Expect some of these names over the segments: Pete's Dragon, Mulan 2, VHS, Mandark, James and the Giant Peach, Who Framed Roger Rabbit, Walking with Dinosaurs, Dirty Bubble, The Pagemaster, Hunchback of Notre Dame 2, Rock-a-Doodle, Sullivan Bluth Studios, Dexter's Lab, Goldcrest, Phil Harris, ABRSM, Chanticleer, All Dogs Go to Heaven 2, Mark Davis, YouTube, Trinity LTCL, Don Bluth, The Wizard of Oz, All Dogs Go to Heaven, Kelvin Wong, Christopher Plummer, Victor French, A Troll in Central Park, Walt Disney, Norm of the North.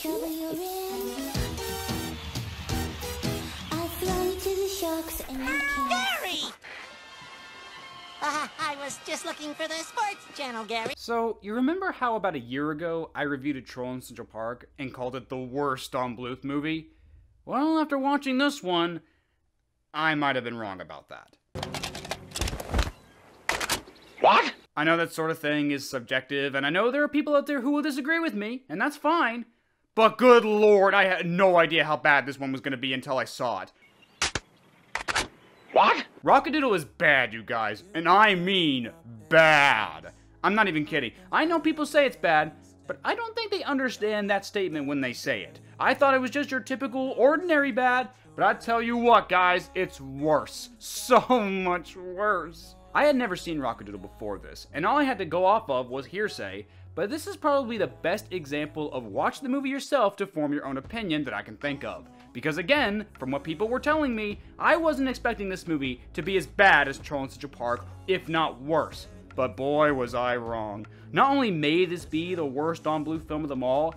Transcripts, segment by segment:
trouble you're in. I'll throw you to the sharks and you can't. Gary! I was just looking for the sports channel, Gary. So, you remember how about a year ago I reviewed A Troll in Central Park and called it the worst Don Bluth movie? Well, after watching this one, I might have been wrong about that. What? I know that sort of thing is subjective, and I know there are people out there who will disagree with me, and that's fine. But good lord, I had no idea how bad this one was going to be until I saw it. What? Rock-a-Doodle is bad, you guys, and I mean bad. I'm not even kidding. I know people say it's bad, but I don't think they understand that statement when they say it. I thought it was just your typical, ordinary bad, but I tell you what, guys, it's worse. So much worse. I had never seen Rock-a-Doodle before this, and all I had to go off of was hearsay, but this is probably the best example of watch the movie yourself to form your own opinion that I can think of. Because again, from what people were telling me, I wasn't expecting this movie to be as bad as Troll in Central Park, if not worse. But boy, was I wrong. Not only may this be the worst Don Bluth film of them all,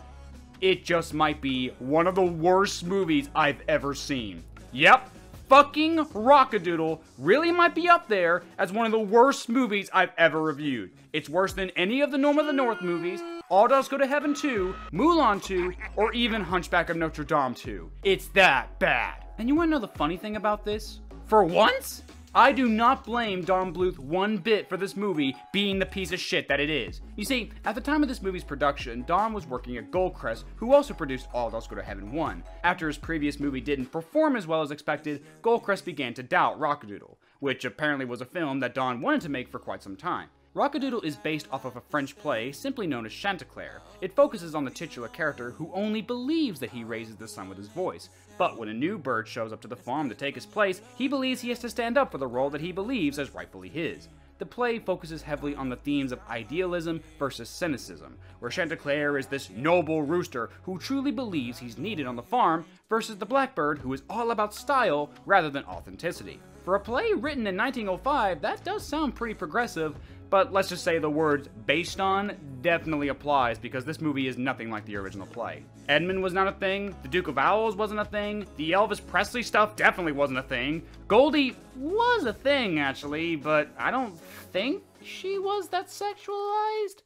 it just might be one of the worst movies I've ever seen. Yep. Fucking Rock-a-Doodle really might be up there as one of the worst movies I've ever reviewed. It's worse than any of the Norm of the North movies, All Dogs Go to Heaven 2, Mulan 2, or even Hunchback of Notre Dame 2. It's that bad. And you wanna know the funny thing about this? For once, I do not blame Don Bluth one bit for this movie being the piece of shit that it is. You see, at the time of this movie's production, Don was working at Goldcrest, who also produced All Dogs Go to Heaven 1. After his previous movie didn't perform as well as expected, Goldcrest began to doubt Rock-a-Doodle, which apparently was a film that Don wanted to make for quite some time. Rock-a-Doodle is based off of a French play simply known as Chanticleer. It focuses on the titular character who only believes that he raises the sun with his voice. But when a new bird shows up to the farm to take his place, he believes he has to stand up for the role that he believes is rightfully his. The play focuses heavily on the themes of idealism versus cynicism, where Chanticleer is this noble rooster who truly believes he's needed on the farm, versus the blackbird who is all about style rather than authenticity. For a play written in 1905, that does sound pretty progressive, but let's just say the words based on definitely applies because this movie is nothing like the original play. Edmund was not a thing, the Duke of Owls wasn't a thing, the Elvis Presley stuff definitely wasn't a thing, Goldie was a thing actually, but I don't think she was that sexualized.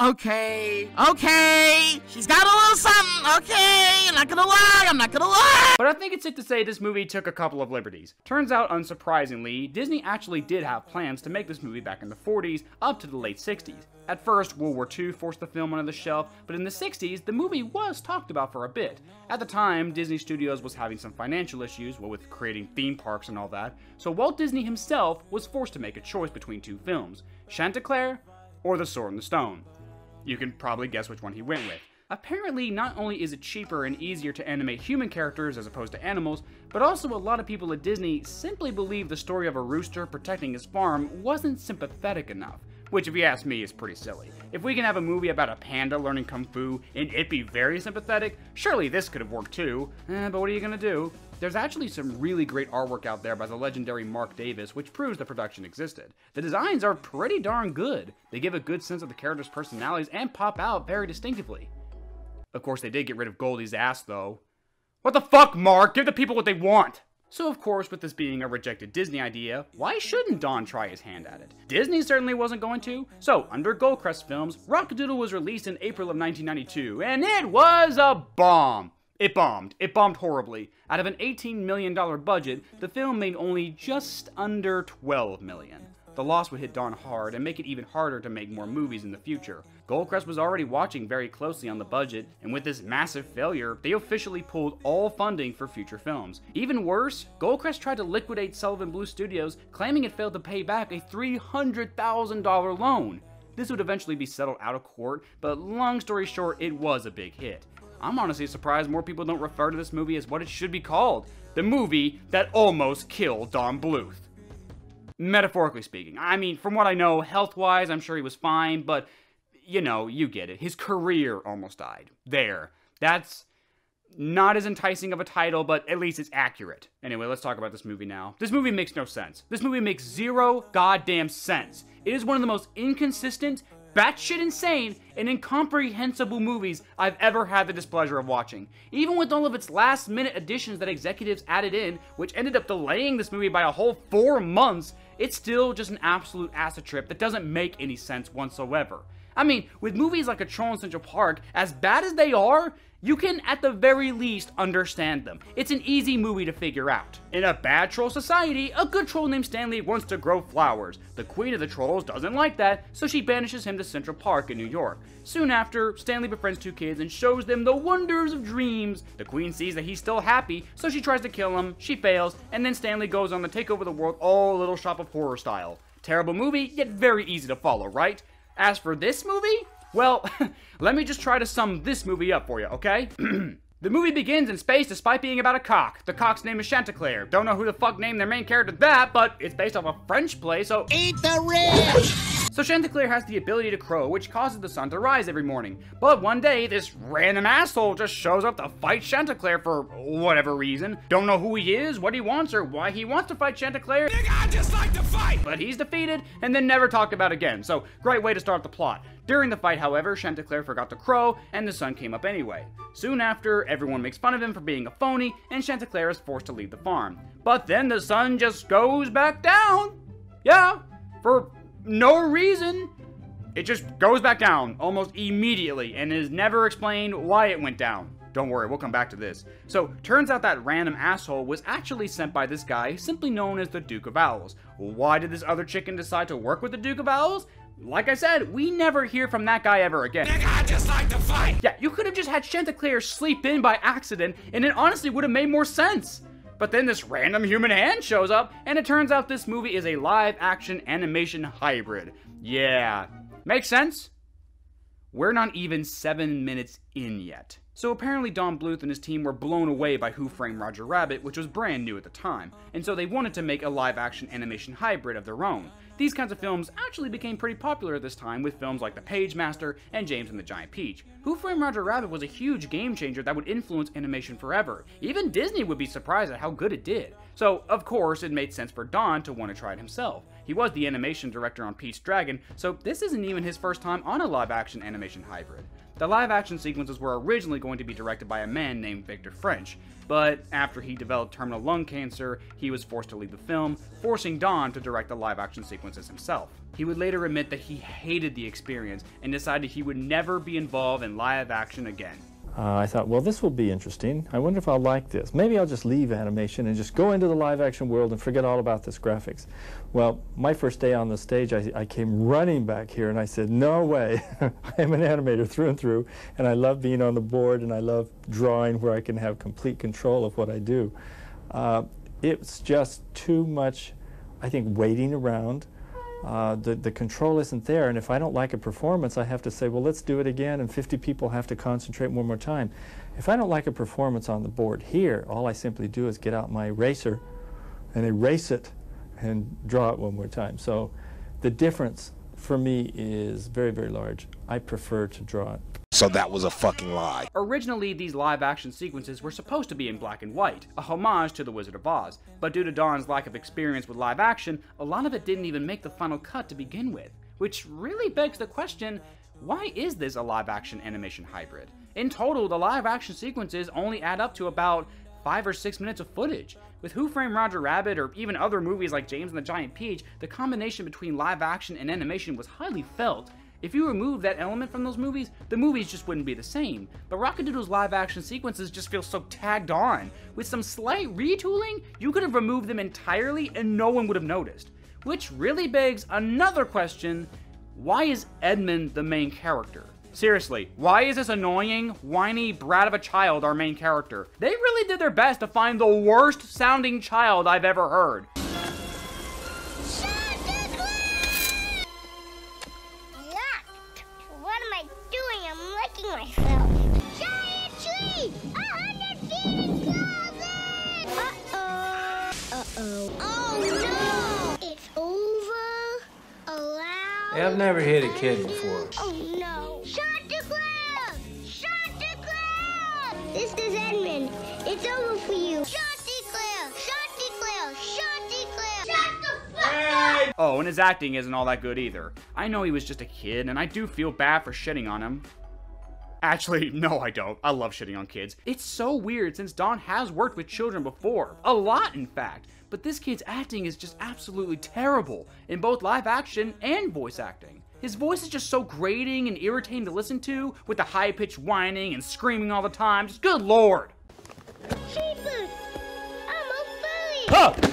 Okay, she's got a little something, okay, I'm not gonna lie! But I think it's safe to say this movie took a couple of liberties. Turns out, unsurprisingly, Disney actually did have plans to make this movie back in the 40s up to the late 60s. At first, World War II forced the film onto the shelf, but in the 60s, the movie was talked about for a bit. At the time, Disney Studios was having some financial issues with creating theme parks and all that, so Walt Disney himself was forced to make a choice between two films, Chanticleer or The Sword and the Stone. You can probably guess which one he went with. Apparently, not only is it cheaper and easier to animate human characters as opposed to animals, but also a lot of people at Disney simply believed the story of a rooster protecting his farm wasn't sympathetic enough, which if you ask me is pretty silly. If we can have a movie about a panda learning kung fu and it be very sympathetic, surely this could have worked too. But what are you gonna do? There's actually some really great artwork out there by the legendary Mark Davis, which proves the production existed. The designs are pretty darn good. They give a good sense of the characters' personalities and pop out very distinctively. Of course, they did get rid of Goldie's ass, though. What the fuck, Mark? Give the people what they want! So of course, with this being a rejected Disney idea, why shouldn't Don try his hand at it? Disney certainly wasn't going to, so under Goldcrest Films, Rock-a-Doodle was released in April of 1992, and it was a bomb! It bombed horribly. Out of an $18 million budget, the film made only just under $12 million. The loss would hit Don hard and make it even harder to make more movies in the future. Goldcrest was already watching very closely on the budget, and with this massive failure, they officially pulled all funding for future films. Even worse, Goldcrest tried to liquidate Sullivan Bluth Studios, claiming it failed to pay back a $300,000 loan. This would eventually be settled out of court, but long story short, it was a big hit. I'm honestly surprised more people don't refer to this movie as what it should be called. The movie that almost killed Don Bluth. Metaphorically speaking. I mean, from what I know, health-wise, I'm sure he was fine, but, you know, you get it. His career almost died. There. That's not as enticing of a title, but at least it's accurate. Anyway, let's talk about this movie now. This movie makes no sense. This movie makes zero goddamn sense. It is one of the most inconsistent, batshit insane and incomprehensible movies I've ever had the displeasure of watching. Even with all of its last-minute additions that executives added in, which ended up delaying this movie by a whole 4 months, it's still just an absolute acid trip that doesn't make any sense whatsoever. I mean, with movies like A Troll in Central Park, as bad as they are, you can at the very least understand them. It's an easy movie to figure out. In a bad troll society, a good troll named Stanley wants to grow flowers. The queen of the trolls doesn't like that, so she banishes him to Central Park in New York. Soon after, Stanley befriends 2 kids and shows them the wonders of dreams. The queen sees that he's still happy, so she tries to kill him, she fails, and then Stanley goes on to take over the world all Little Shop of Horror style. Terrible movie, yet very easy to follow, right? As for this movie, well, let me just try to sum this movie up for you, okay? The movie begins in space despite being about a cock. The cock's name is Chanticleer. Don't know who the fuck named their main character that, but it's based off a French play, so eat the rich! So Chanticleer has the ability to crow, which causes the sun to rise every morning. But one day, this random asshole just shows up to fight Chanticleer for whatever reason. Don't know who he is, what he wants, or why he wants to fight Chanticleer. Nigga, I just like to fight! But he's defeated, and then never talked about again, so great way to start the plot. During the fight, however, Chanticleer forgot to crow, and the sun came up anyway. Soon after, everyone makes fun of him for being a phony, and Chanticleer is forced to leave the farm. But then the sun just goes back down! Yeah, for no reason. It just goes back down almost immediately, and is never explained why it went down. Don't worry, we'll come back to this. So, turns out that random asshole was actually sent by this guy simply known as the Duke of Owls. Why did this other chicken decide to work with the Duke of Owls? Like I said, we never hear from that guy ever again. Nigga, I just like to fight! Yeah, you could have just had Chanticleer sleep in by accident, and it honestly would have made more sense. But then this random human hand shows up, and it turns out this movie is a live-action animation hybrid. Yeah. Makes sense? We're not even 7 minutes in yet. So apparently Don Bluth and his team were blown away by Who Framed Roger Rabbit, which was brand new at the time, and so they wanted to make a live-action animation hybrid of their own. These kinds of films actually became pretty popular at this time with films like The Pagemaster and James and the Giant Peach. Who Framed Roger Rabbit was a huge game changer that would influence animation forever. Even Disney would be surprised at how good it did. So, of course, it made sense for Don to want to try it himself. He was the animation director on Pete's Dragon, so this isn't even his first time on a live-action animation hybrid. The live-action sequences were originally going to be directed by a man named Victor French, but after he developed terminal lung cancer, he was forced to leave the film, forcing Don to direct the live-action sequences himself. He would later admit that he hated the experience and decided he would never be involved in live-action again. I thought, well, this will be interesting. I wonder if I'll like this. Maybe I'll just leave animation and just go into the live-action world and forget all about this graphics. Well, my first day on the stage, I came running back here and I said, no way. I am an animator through and through, and I love being on the board, and I love drawing where I can have complete control of what I do. It's just too much, I think, waiting around. The control isn't there, and if I don't like a performance, I have to say, well, let's do it again, and 50 people have to concentrate one more time. If I don't like a performance on the board here, all I simply do is get out my eraser and erase it and draw it one more time. So the difference for me is very, very large. I prefer to draw it. So that was a fucking lie. Originally, these live-action sequences were supposed to be in black and white, a homage to The Wizard of Oz. But due to Don's lack of experience with live-action, a lot of it didn't even make the final cut to begin with. Which really begs the question, why is this a live-action animation hybrid? In total, the live-action sequences only add up to about 5 or 6 minutes of footage. With Who Framed Roger Rabbit, or even other movies like James and the Giant Peach, the combination between live-action and animation was highly felt. If you remove that element from those movies, the movies just wouldn't be the same. But Rock-a-Doodle's live-action sequences just feel so tagged on. With some slight retooling, you could have removed them entirely and no one would have noticed. Which really begs another question, why is Edmund the main character? Seriously, why is this annoying, whiny brat of a child our main character? They really did their best to find the worst sounding child I've ever heard. I've never hit a kid before. Oh no! Chanticleer! Chanticleer! This is Edmund. It's over for you. Chanticleer! Chanticleer! Chanticleer! Shut the fuck up! Hey, Oh, and his acting isn't all that good either. I know he was just a kid, and I do feel bad for shitting on him. Actually, no, I don't. I love shitting on kids. It's so weird since Don has worked with children before. A lot, in fact. But this kid's acting is just absolutely terrible in both live action and voice acting. His voice is just so grating and irritating to listen to, with the high-pitched whining and screaming all the time. Just good lord! Jeepers! I'm on fire! Huh!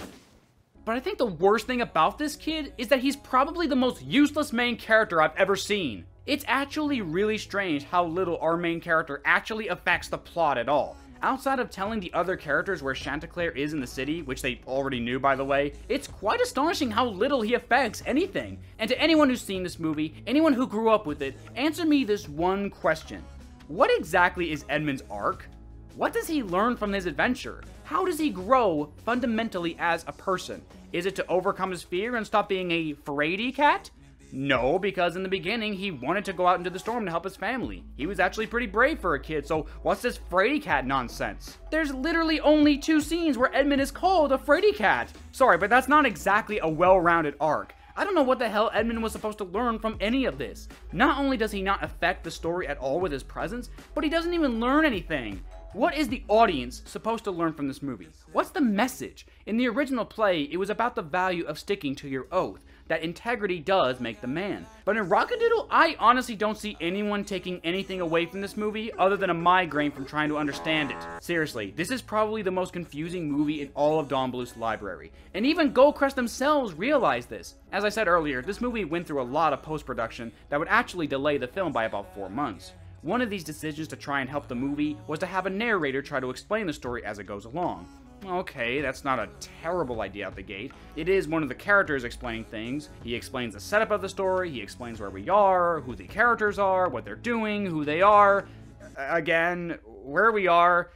But I think the worst thing about this kid is that he's probably the most useless main character I've ever seen. It's actually really strange how little our main character actually affects the plot at all. Outside of telling the other characters where Chanticleer is in the city, which they already knew by the way, it's quite astonishing how little he affects anything. And to anyone who's seen this movie, anyone who grew up with it, answer me this one question. What exactly is Edmund's arc? What does he learn from his adventure? How does he grow fundamentally as a person? Is it to overcome his fear and stop being a fraidy cat? No, because in the beginning, he wanted to go out into the storm to help his family. He was actually pretty brave for a kid, so what's this fraidy cat nonsense? There's literally only two scenes where Edmund is called a fraidy cat. Sorry, but that's not exactly a well-rounded arc. I don't know what the hell Edmund was supposed to learn from any of this. Not only does he not affect the story at all with his presence, but he doesn't even learn anything. What is the audience supposed to learn from this movie? What's the message? In the original play, it was about the value of sticking to your oath, that integrity does make the man. But in Rock-a-Doodle, I honestly don't see anyone taking anything away from this movie other than a migraine from trying to understand it. Seriously, this is probably the most confusing movie in all of Don Bluth's library. And even Goldcrest themselves realized this. As I said earlier, this movie went through a lot of post-production that would actually delay the film by about 4 months. One of these decisions to try and help the movie was to have a narrator try to explain the story as it goes along. Okay, that's not a terrible idea out the gate. It is one of the characters explaining things. He explains the setup of the story, he explains where we are, who the characters are, what they're doing, who they are, again, where we are,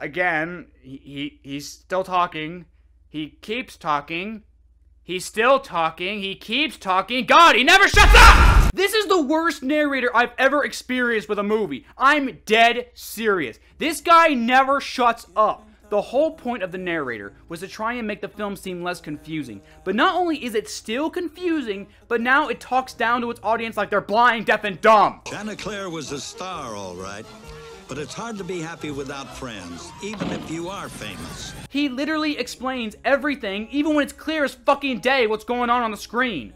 again, he's still talking, he keeps talking, he's still talking, he keeps talking, God, he never shuts up! This is the worst narrator I've ever experienced with a movie. I'm dead serious. This guy never shuts up. The whole point of the narrator was to try and make the film seem less confusing. But not only is it still confusing, but now it talks down to its audience like they're blind, deaf, and dumb. Chanticleer was a star, all right. But it's hard to be happy without friends, even if you are famous. He literally explains everything, even when it's clear as fucking day what's going on the screen.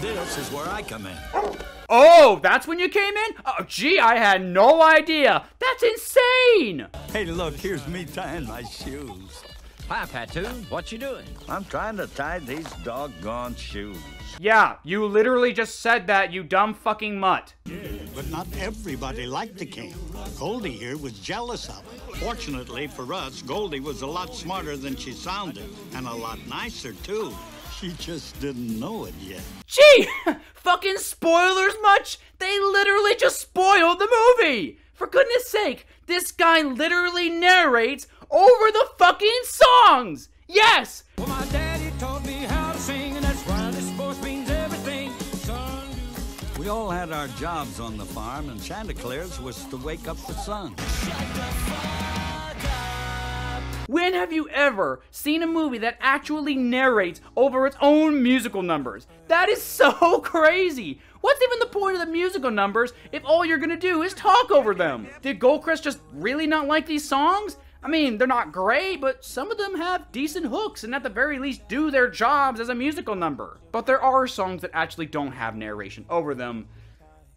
This is where I come in. Oh, that's when you came in? Oh, gee, I had no idea. That's insane. Hey, look, here's me tying my shoes. Hi, Patu, what you doing? I'm trying to tie these doggone shoes. Yeah, you literally just said that, you dumb fucking mutt. But not everybody liked the king. Goldie here was jealous of him. Fortunately for us, Goldie was a lot smarter than she sounded, and a lot nicer, too. She just didn't know it yet. Gee! Fucking spoilers much? They literally just spoiled the movie! For goodness sake, this guy literally narrates over the fucking songs! Yes! Well, my daddy taught me how to sing, and that's why this sports means everything. Son, we all had our jobs on the farm, and Chanticleer's was to wake up the sun. Shut the fuck up! When have you ever seen a movie that actually narrates over its own musical numbers? That is so crazy! What's even the point of the musical numbers if all you're gonna do is talk over them? Did Goldcrest just really not like these songs? I mean, they're not great, but some of them have decent hooks and at the very least do their jobs as a musical number. But there are songs that actually don't have narration over them,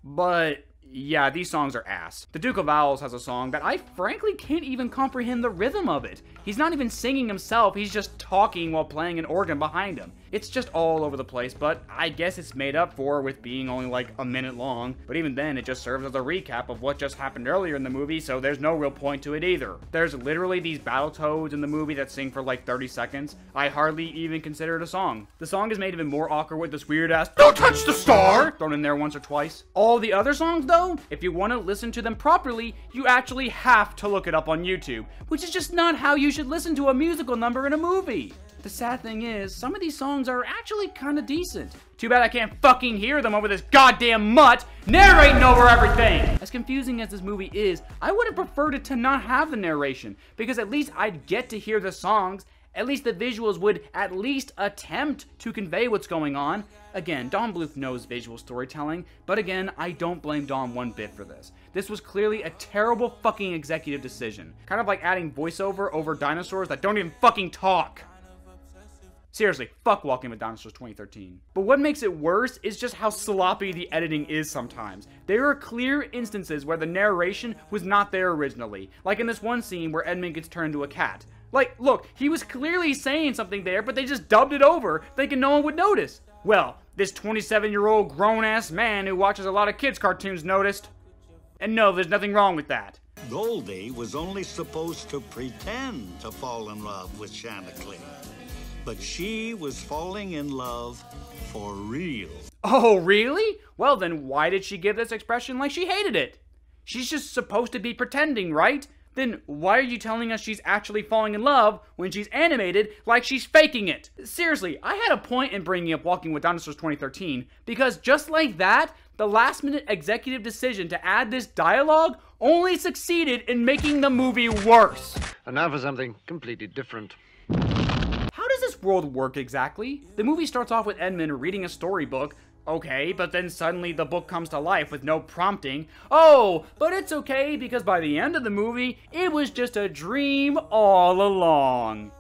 but... yeah, these songs are ass. The Duke of Owls has a song that I frankly can't even comprehend the rhythm of it. He's not even singing himself, he's just talking while playing an organ behind him. It's just all over the place, but I guess it's made up for with being only like a minute long, but even then it just serves as a recap of what just happened earlier in the movie, so there's no real point to it either. There's literally these Battletoads in the movie that sing for like 30 seconds. I hardly even consider it a song. The song is made even more awkward with this weird ass, "Don't touch the star!" thrown in there once or twice. All the other songs though, if you want to listen to them properly, you actually have to look it up on YouTube, which is just not how you should listen to a musical number in a movie. The sad thing is, some of these songs are actually kind of decent. Too bad I can't fucking hear them over this goddamn mutt narrating over everything! As confusing as this movie is, I would have preferred it to not have the narration, because at least I'd get to hear the songs At least the visuals would at least attempt to convey what's going on. Again, Don Bluth knows visual storytelling, but again, I don't blame Don one bit for this. This was clearly a terrible fucking executive decision. Kind of like adding voiceover over dinosaurs that don't even fucking talk. Seriously, fuck Walking with Dinosaurs 2013. But what makes it worse is just how sloppy the editing is sometimes. There are clear instances where the narration was not there originally, like in this one scene where Edmund gets turned into a cat. Like, look, he was clearly saying something there, but they just dubbed it over, thinking no one would notice. Well, this 27-year-old grown-ass man who watches a lot of kids' cartoons noticed. And no, there's nothing wrong with that. Goldie was only supposed to pretend to fall in love with Chanticleer. But she was falling in love for real. Oh, really? Well, then why did she give this expression like she hated it? She's just supposed to be pretending, right? Then why are you telling us she's actually falling in love when she's animated like she's faking it? Seriously, I had a point in bringing up Walking with Dinosaurs 2013 because just like that, the last-minute executive decision to add this dialogue only succeeded in making the movie worse. And now for something completely different. How does this world work exactly? The movie starts off with Edmund reading a storybook. Okay, but then suddenly the book comes to life with no prompting. Oh, but it's okay because by the end of the movie, it was just a dream all along.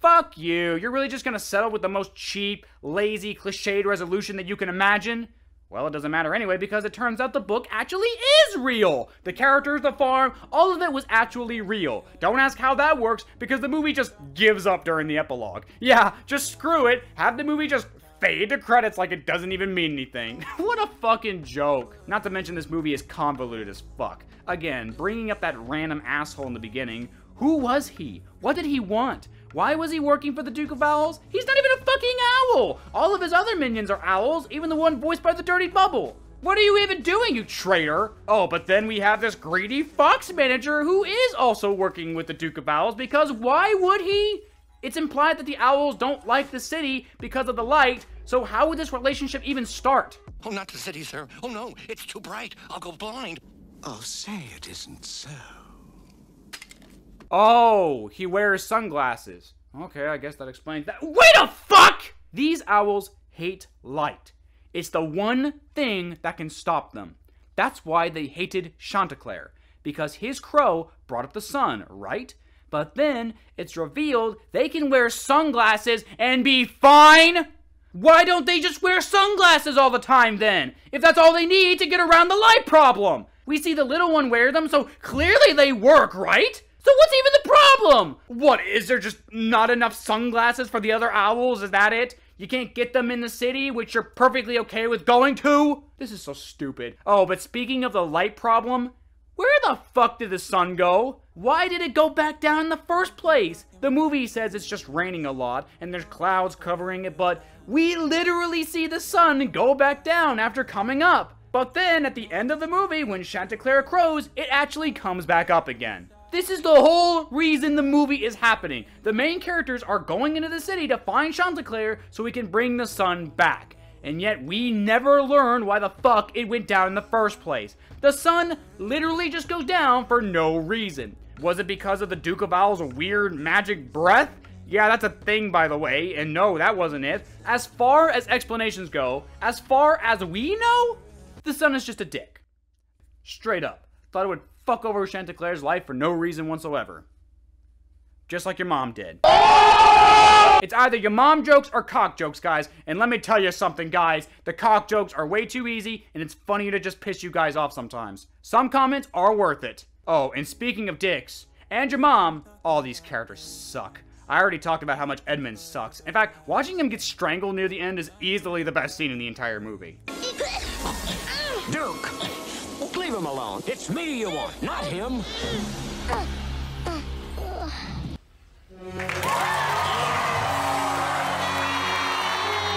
Fuck you, you're really just gonna settle with the most cheap, lazy, cliched resolution that you can imagine? Well, it doesn't matter anyway because it turns out the book actually is real! The characters, the farm, all of it was actually real. Don't ask how that works because the movie just gives up during the epilogue. Yeah, just screw it, have the movie just fade to credits like it doesn't even mean anything. What a fucking joke. Not to mention this movie is convoluted as fuck. Again, bringing up that random asshole in the beginning, who was he? What did he want? Why was he working for the Duke of Owls? He's not even a fucking owl! All of his other minions are owls, even the one voiced by the Dirty Bubble. What are you even doing, you traitor? Oh, but then we have this greedy fox manager who is also working with the Duke of Owls because why would he? It's implied that the owls don't like the city because of the light, so how would this relationship even start? Oh, not the city, sir. Oh, no, it's too bright. I'll go blind. Oh, say it isn't so. Oh, he wears sunglasses. Okay, I guess that explains that. Wait a fuck! These owls hate light. It's the one thing that can stop them. That's why they hated Chanticleer, because his crow brought up the sun, right? But then it's revealed they can wear sunglasses and be fine? Why don't they just wear sunglasses all the time then? If that's all they need to get around the light problem? We see the little one wear them, so clearly they work, right? So what's even the problem? What, is there just not enough sunglasses for the other owls? Is that it? You can't get them in the city, which you're perfectly okay with going to? This is so stupid. Oh, but speaking of the light problem, where the fuck did the sun go? Why did it go back down in the first place? The movie says it's just raining a lot and there's clouds covering it, but we literally see the sun go back down after coming up. But then at the end of the movie, when Chanticleer crows, it actually comes back up again. This is the whole reason the movie is happening. The main characters are going into the city to find Chanticleer so he can bring the sun back. And yet we never learn why the fuck it went down in the first place. The sun literally just goes down for no reason. Was it because of the Duke of Owls' weird magic breath? Yeah, that's a thing, by the way, and no, that wasn't it. As far as explanations go, as far as we know, the sun is just a dick. Straight up. Thought it would fuck over Chanticleer's life for no reason whatsoever. Just like your mom did. It's either your mom jokes or cock jokes, guys. And let me tell you something, guys. The cock jokes are way too easy, and it's funnier to just piss you guys off sometimes. Some comments are worth it. Oh, and speaking of dicks, and your mom, all these characters suck. I already talked about how much Edmund sucks. In fact, watching him get strangled near the end is easily the best scene in the entire movie. Duke, leave him alone. It's me you want, not him.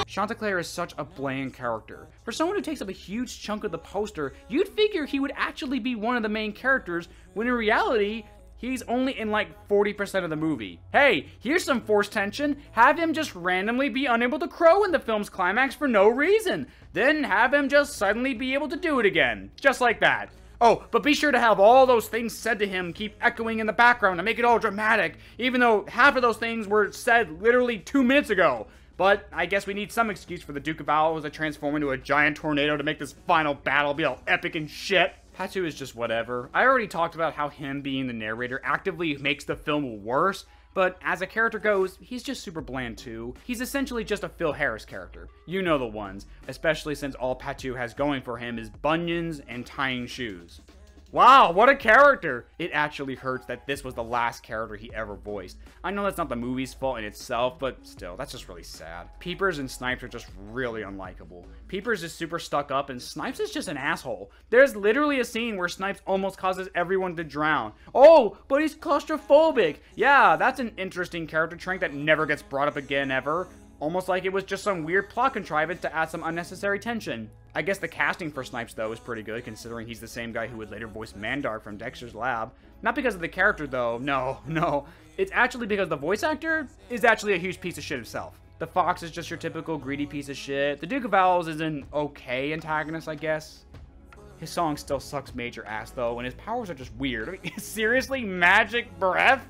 Chanticleer is such a bland character. For someone who takes up a huge chunk of the poster, you'd figure he would actually be one of the main characters, when in reality, he's only in like 40% of the movie. Hey, here's some forced tension. Have him just randomly be unable to crow in the film's climax for no reason. Then have him just suddenly be able to do it again. Just like that. Oh, but be sure to have all those things said to him keep echoing in the background to make it all dramatic, even though half of those things were said literally 2 minutes ago. But I guess we need some excuse for the Duke of Owls to transform into a giant tornado to make this final battle be all epic and shit. Pachu is just whatever. I already talked about how him being the narrator actively makes the film worse, but as a character goes, he's just super bland too. He's essentially just a Phil Harris character. You know the ones, especially since all Pachu has going for him is bunions and tying shoes. Wow, what a character! It actually hurts that this was the last character he ever voiced. I know that's not the movie's fault in itself, but still, that's just really sad. Peepers and Snipes are just really unlikable. Peepers is super stuck up, and Snipes is just an asshole. There's literally a scene where Snipes almost causes everyone to drown. Oh, but he's claustrophobic! Yeah, that's an interesting character trait that never gets brought up again ever. Almost like it was just some weird plot contrivance to add some unnecessary tension. I guess the casting for Snipes, though, is pretty good, considering he's the same guy who would later voice Mandark from Dexter's Lab. Not because of the character, though. No. It's actually because the voice actor is actually a huge piece of shit himself. The Fox is just your typical greedy piece of shit. The Duke of Owls is an okay antagonist, I guess. His song still sucks major ass, though, and his powers are just weird. I mean, seriously? Magic breath?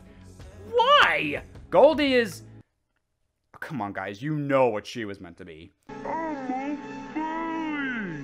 Why? Goldie is... Come on, guys, you know what she was meant to be.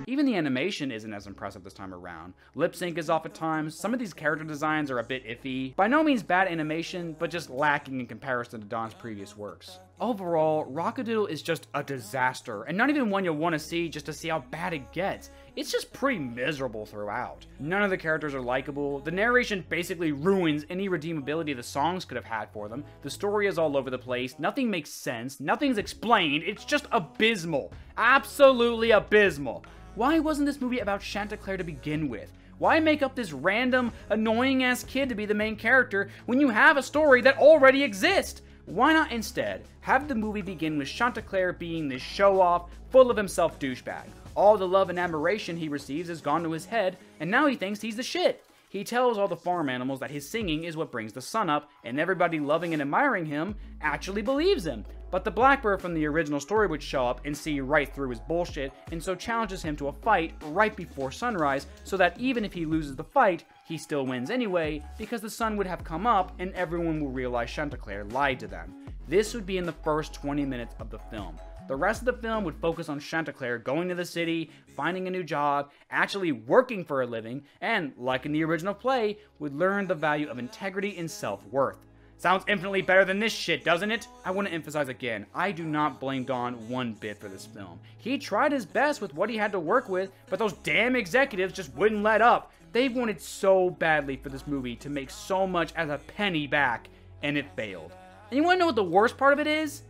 Even the animation isn't as impressive this time around. Lip sync is off at times, some of these character designs are a bit iffy. By no means bad animation, but just lacking in comparison to Don's previous works. Overall, Rock-a-Doodle is just a disaster, and not even one you'll want to see just to see how bad it gets. It's just pretty miserable throughout. None of the characters are likable, the narration basically ruins any redeemability the songs could have had for them, the story is all over the place, nothing makes sense, nothing's explained, it's just abysmal. Absolutely abysmal. Why wasn't this movie about Chanticleer to begin with? Why make up this random, annoying-ass kid to be the main character when you have a story that already exists? Why not instead have the movie begin with Chanticleer being this show-off, full-of-himself douchebag? All the love and admiration he receives has gone to his head, and now he thinks he's the shit. He tells all the farm animals that his singing is what brings the sun up, and everybody loving and admiring him actually believes him. But the Blackbird from the original story would show up and see right through his bullshit, and so challenges him to a fight right before sunrise, so that even if he loses the fight, he still wins anyway, because the sun would have come up and everyone will realize Chanticleer lied to them. This would be in the first 20 minutes of the film. The rest of the film would focus on Chanticleer going to the city, finding a new job, actually working for a living, and, like in the original play, would learn the value of integrity and self-worth. Sounds infinitely better than this shit, doesn't it? I want to emphasize again, I do not blame Don one bit for this film. He tried his best with what he had to work with, but those damn executives just wouldn't let up. They wanted so badly for this movie to make so much as a penny back, and it failed. And you want to know what the worst part of it is?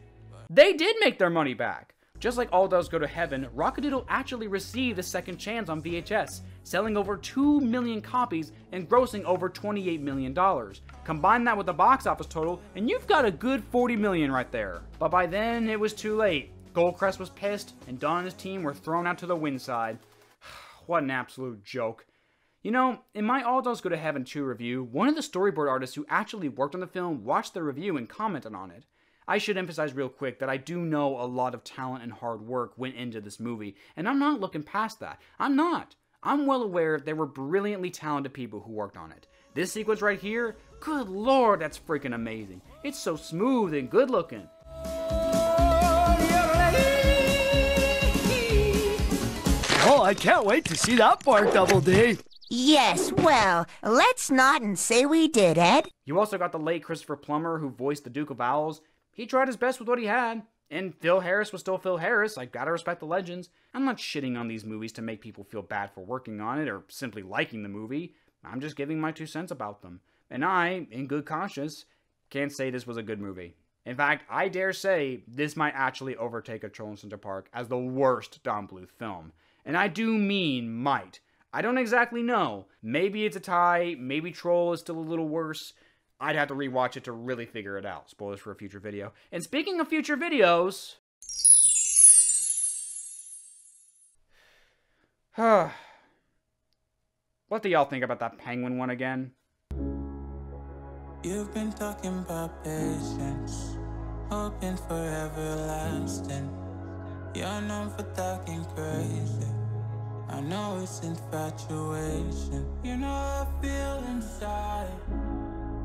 They did make their money back! Just like All Dogs Go to Heaven, Rock-a-Doodle actually received a second chance on VHS, selling over 2 million copies and grossing over $28 million. Combine that with the box office total, and you've got a good $40 million right there. But by then, it was too late. Goldcrest was pissed, and Don and his team were thrown out to the windside. What an absolute joke. You know, in my All Dogs Go to Heaven 2 review, one of the storyboard artists who actually worked on the film watched the review and commented on it. I should emphasize real quick that I do know a lot of talent and hard work went into this movie, and I'm not looking past that. I'm well aware there were brilliantly talented people who worked on it. This sequence right here, good lord, that's freaking amazing. It's so smooth and good looking. Oh, I can't wait to see that part, Double D. Yes, well, let's not and say we did, Ed. You also got the late Christopher Plummer, who voiced the Duke of Owls. He tried his best with what he had, and Phil Harris was still Phil Harris. I gotta respect the legends. I'm not shitting on these movies to make people feel bad for working on it or simply liking the movie. I'm just giving my 2 cents about them. And I, in good conscience, can't say this was a good movie. In fact, I dare say this might actually overtake A Troll in Central Park as the worst Don Bluth film. And I do mean might. I don't exactly know. Maybe it's a tie, maybe Troll is still a little worse. I'd have to rewatch it to really figure it out. Spoilers for a future video. And speaking of future videos... What do y'all think about that penguin one again? You've been talking about patience, hoping for everlasting. You're known for talking crazy, I know it's infatuation. You know I feel inside.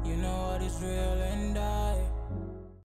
You know what is real and I